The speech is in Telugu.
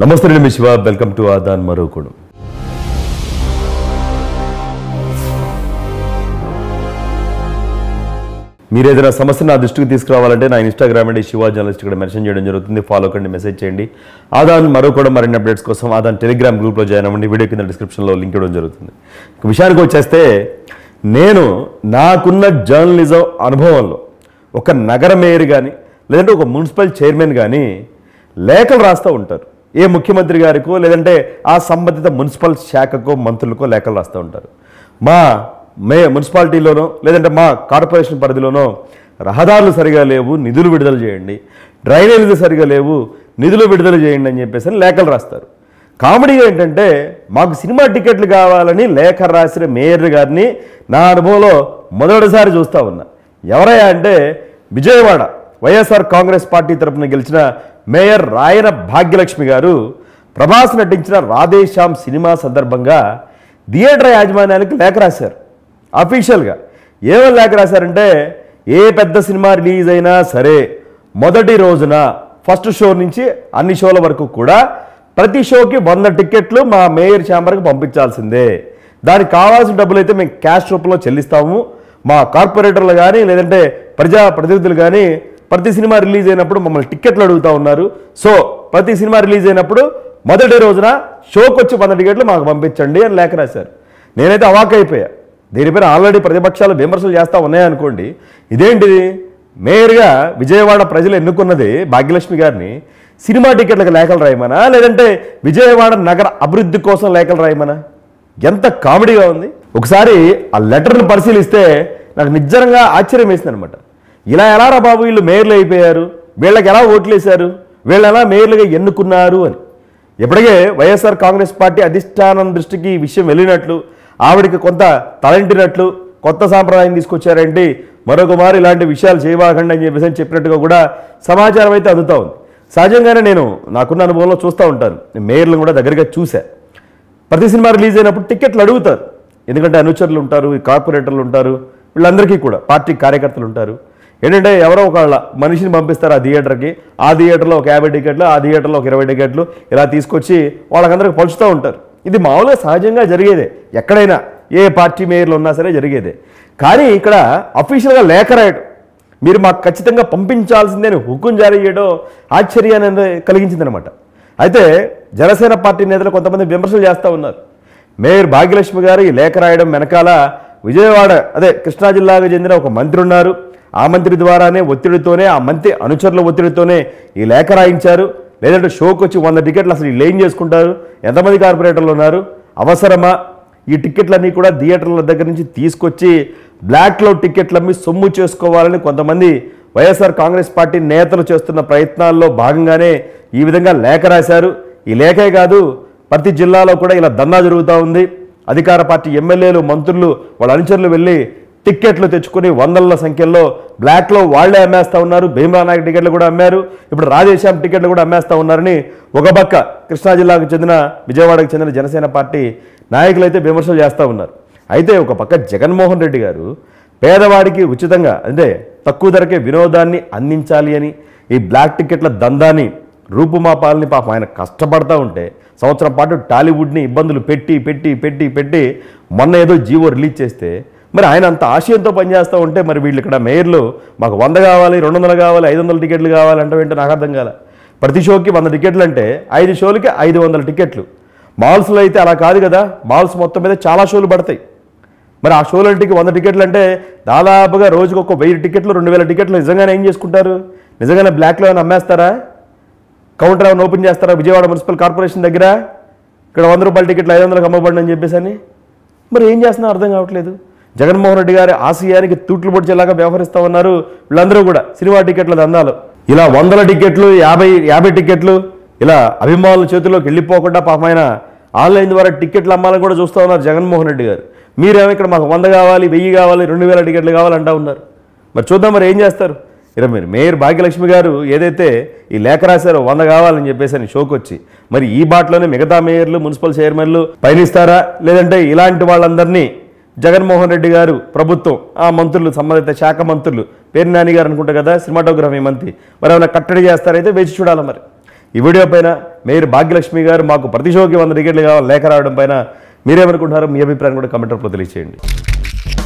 నమస్తే నేను మీ శివ, వెల్కమ్ టు ఆదాన్ మరోకోణం. మీరు ఏదైనా సమస్యను నా దృష్టికి తీసుకురావాలంటే నా ఇన్స్టాగ్రామ్ అండి శివ జర్నలిస్ట్ ఇక్కడ మెన్షన్ చేయడం జరుగుతుంది. ఫాలో కండి, మెసేజ్ చేయండి. ఆదాన్ మరోకోణం మరిన్ని అప్డేట్స్ కోసం ఆదాన్ టెలిగ్రామ్ గ్రూప్లో జాయిన్ అవ్వండి. వీడియో కింద డిస్క్రిప్షన్లో లింక్ ఇవ్వడం జరుగుతుంది. విషయానికి వచ్చేస్తే, నేను నాకున్న జర్నలిజం అనుభవంలో ఒక నగర మేయర్ కానీ లేదంటే ఒక మున్సిపల్ చైర్మన్ కానీ లేఖలు రాస్తూ ఉంటారు. ఏ ముఖ్యమంత్రి గారికో లేదంటే ఆ సంబంధిత మున్సిపల్ శాఖకో మంత్రులకో లేఖలు రాస్తూ ఉంటారు. మా మున్సిపాలిటీలోనో లేదంటే మా కార్పొరేషన్ పరిధిలోనో రహదారులు సరిగా లేవు, నిధులు విడుదల చేయండి, డ్రైనేజీలు సరిగా లేవు, నిధులు విడుదల చేయండి అని చెప్పేసి లేఖలు రాస్తారు. కామెడీ ఏంటంటే, మాకు సినిమా టికెట్లు కావాలని లేఖ రాసిన మేయర్ గారిని నా అనుభవంలో మొదటిసారి చూస్తూ ఉన్నా. ఎవరయ్యా అంటే, విజయవాడ వైఎస్ఆర్ కాంగ్రెస్ పార్టీ తరఫున గెలిచిన మేయర్ రాయన భాగ్యలక్ష్మి గారు ప్రభాస్ నటించిన రాధేశ్యామ్ సినిమా సందర్భంగా థియేటర్ యాజమాన్యానికి లేఖ రాశారు. అఫీషియల్గా ఏమని లేఖ రాశారంటే, ఏ పెద్ద సినిమా రిలీజ్ అయినా సరే మొదటి రోజున ఫస్ట్ షో నుంచి అన్ని షోల వరకు కూడా ప్రతి షోకి 100 టిక్కెట్లు మా మేయర్ ఛాంబర్కి పంపించాల్సిందే. దానికి కావాల్సిన డబ్బులు అయితే మేము క్యాష్ రూపంలో చెల్లిస్తాము. మా కార్పొరేటర్లు కానీ లేదంటే ప్రజాప్రతినిధులు కానీ ప్రతి సినిమా రిలీజ్ అయినప్పుడు మమ్మల్ని టిక్కెట్లు అడుగుతూ ఉన్నారు. సో ప్రతి సినిమా రిలీజ్ అయినప్పుడు మొదటి రోజున షోకి వచ్చి 100 టికెట్లు మాకు పంపించండి అని లేఖ రాశారు. నేనైతే అవాక్ అయిపోయా. దీనిపైన ఆల్రెడీ ప్రతిపక్షాలు విమర్శలు చేస్తూ ఉన్నాయనుకోండి. ఇదేంటిది, మేయర్గా విజయవాడ ప్రజలు ఎన్నుకున్నది భాగ్యలక్ష్మి గారిని సినిమా టికెట్లకు లేఖలు రాయమనా లేదంటే విజయవాడ నగర అభివృద్ధి కోసం లేఖలు రాయమనా? ఎంత కామెడీగా ఉంది. ఒకసారి ఆ లెటర్ను పరిశీలిస్తే నాకు నిజంగా ఆశ్చర్యం వేసింది అనమాట. ఇలా ఎలా రా బాబు వీళ్ళు మేయర్లు అయిపోయారు, వీళ్ళకి ఎలా ఓట్లేశారు, వీళ్ళు ఎలా మేయర్లుగా ఎన్నుకున్నారు అని. ఇప్పటికే వైఎస్ఆర్ కాంగ్రెస్ పార్టీ అధిష్టానం దృష్టికి ఈ విషయం వెళ్ళినట్లు, ఆవిడికి కొంత తలంటినట్లు, కొత్త సాంప్రదాయం తీసుకొచ్చారంటే మరొక మారు ఇలాంటి విషయాలు చేయబాకండి అని చెప్పేసి చెప్పినట్టుగా కూడా సమాచారం అయితే అందుతూ ఉంది. సహజంగానే నేను నాకున్న అనుభవంలో చూస్తూ ఉంటాను. మేయర్లను కూడా దగ్గరగా చూశాను. ప్రతి సినిమా రిలీజ్ అయినప్పుడు టిక్కెట్లు అడుగుతారు. ఎందుకంటే అనుచరులు ఉంటారు, కార్పొరేటర్లు ఉంటారు, వీళ్ళందరికీ కూడా పార్టీ కార్యకర్తలు ఉంటారు. ఏంటంటే ఎవరో ఒకళ్ళ మనిషిని పంపిస్తారు ఆ థియేటర్కి. ఆ థియేటర్లో ఒక 50 టికెట్లు, ఆ థియేటర్లో ఒక 20 టికెట్లు ఇలా తీసుకొచ్చి వాళ్ళకందరికి పంచుతూ ఉంటారు. ఇది మామూలుగా సహజంగా జరిగేదే, ఎక్కడైనా ఏ పార్టీ మేయర్లు ఉన్నా సరే జరిగేదే. కానీ ఇక్కడ అఫీషియల్గా లేఖ రాయడం, మీరు మాకు ఖచ్చితంగా పంపించాల్సిందే అని హుకుం జారీ చేయడం ఆశ్చర్యాన్ని కలిగించిందనమాట. అయితే జనసేన పార్టీ నేతలు కొంతమంది విమర్శలు చేస్తూ ఉన్నారు. మేయర్ భాగ్యలక్ష్మి గారు ఈ లేఖ రాయడం వెనకాల విజయవాడ అదే కృష్ణా జిల్లాకు చెందిన ఒక మంత్రి ఉన్నారు. ఆ మంత్రి ద్వారానే ఒత్తిడితోనే, ఆ మంత్రి అనుచరుల ఒత్తిడితోనే ఈ లేఖ రాయించారు. లేదంటే షోకి వచ్చి 100 టికెట్లు అసలు వీళ్ళు ఏం చేసుకుంటారు, ఎంతమంది కార్పొరేటర్లు ఉన్నారు, అవసరమా ఈ టిక్కెట్లన్నీ కూడా థియేటర్ల దగ్గర నుంచి తీసుకొచ్చి బ్లాక్లో టిక్కెట్లు అమ్మి సొమ్ము చేసుకోవాలని కొంతమంది వైఎస్ఆర్ కాంగ్రెస్ పార్టీ నేతలు చేస్తున్న ప్రయత్నాల్లో భాగంగానే ఈ విధంగా లేఖ రాశారు. ఈ లేఖే కాదు, ప్రతి జిల్లాలో కూడా ఇలా దందా జరుగుతూ ఉంది. అధికార పార్టీ ఎమ్మెల్యేలు, మంత్రులు, వాళ్ళ అనుచరులు వెళ్ళి టిక్కెట్లు తెచ్చుకుని వందల సంఖ్యల్లో బ్లాక్లో వాళ్లే అమ్మేస్తూ ఉన్నారు. భీమరానాయక్ టికెట్లు కూడా అమ్మారు, ఇప్పుడు రాధేశ్యామ్ టికెట్లు కూడా అమ్మేస్తూ ఉన్నారని ఒక పక్క కృష్ణా జిల్లాకు చెందిన, విజయవాడకు చెందిన జనసేన పార్టీ నాయకులు అయితే విమర్శలు చేస్తూ ఉన్నారు. అయితే ఒక పక్క జగన్మోహన్ రెడ్డి గారు పేదవాడికి ఉచితంగా అంటే తక్కువ ధరకే వినోదాన్ని అందించాలి అని ఈ బ్లాక్ టికెట్ల దందాన్ని రూపుమాపాలని పాపం ఆయన కష్టపడతా ఉంటే, సంవత్సరం పాటు టాలీవుడ్ని ఇబ్బందులు పెట్టి పెట్టి పెట్టి పెట్టి మొన్న ఏదో జీవో రిలీజ్ చేస్తే, మరి ఆయన అంత ఆశయంతో పనిచేస్తూ ఉంటే మరి వీళ్ళు ఇక్కడ మేయర్లు మాకు 100 కావాలి, 200 కావాలి, 500 టికెట్లు కావాలంటే వెంటనే నాకు అర్థం కాల. ప్రతి షోకి 100 టికెట్లు అంటే 5 షోలకి 500 టికెట్లు. మాల్స్లో అయితే అలా కాదు కదా, మాల్స్ మొత్తం మీద చాలా షోలు పడతాయి. మరి ఆ షోలంటికి 100 టికెట్లు అంటే దాదాపుగా రోజుకు ఒక 1000 టికెట్లు, 2000 టికెట్లు నిజంగానే ఏం చేసుకుంటారు? నిజంగానే బ్లాక్లో ఏమైనా అమ్మేస్తారా? కౌంటర్ ఏమైనా ఓపెన్ చేస్తారా? విజయవాడ మున్సిపల్ కార్పొరేషన్ దగ్గర ఇక్కడ 100 రూపాయల టికెట్లు 500కి అమ్మబడిన అని చెప్పేసి అని మరి ఏం చేస్తున్నా అర్థం కావట్లేదు. జగన్మోహన్ రెడ్డి గారి ఆశయానికి తూట్లు పొడిచేలాగా వ్యవహరిస్తూ ఉన్నారు వీళ్ళందరూ కూడా సినిమా టికెట్ల దందాలు. ఇలా 100 టికెట్లు, 50 టికెట్లు ఇలా అభిమానుల చేతుల్లోకి వెళ్ళిపోకుండా పాపమైన ఆన్లైన్ ద్వారా టికెట్లు అమ్మాలని కూడా చూస్తూ ఉన్నారు జగన్మోహన్ రెడ్డి గారు. మీరేమో ఇక్కడ మాకు 100 కావాలి, 1000 కావాలి, 2000 టికెట్లు కావాలంటూ ఉన్నారు. మరి చూద్దాం మరి ఏం చేస్తారు. ఇలా మీరు మేయర్ భాగ్యలక్ష్మి గారు ఏదైతే ఈ లేఖ రాశారో 100 కావాలని చెప్పేసి అని షోకి వచ్చి, మరి ఈ బాటలోనే మిగతా మేయర్లు, మున్సిపల్ చైర్మన్లు పయనిస్తారా? లేదంటే ఇలాంటి వాళ్ళందరినీ జగన్మోహన్ రెడ్డి గారు, ప్రభుత్వం, ఆ మంత్రులు, సంబంధిత శాఖ మంత్రులు, పేరు నాని గారు అనుకుంటారు కదా సినిమాటోగ్రఫీ మంత్రి, మరి ఏమైనా కట్టడి చేస్తారైతే వేచి చూడాలి. మరి ఈ వీడియో పైన మేయర్ భాగ్యలక్ష్మి గారు మాకు ప్రతిశోకి 100 టికెట్లు కావాలి లేఖ రాయడం పైన మీరేమనుకుంటారో మీ అభిప్రాయం కూడా కామెంట్ రూపంలో తెలియజేయండి।